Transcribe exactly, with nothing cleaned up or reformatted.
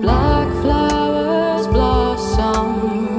Black flowers blossom.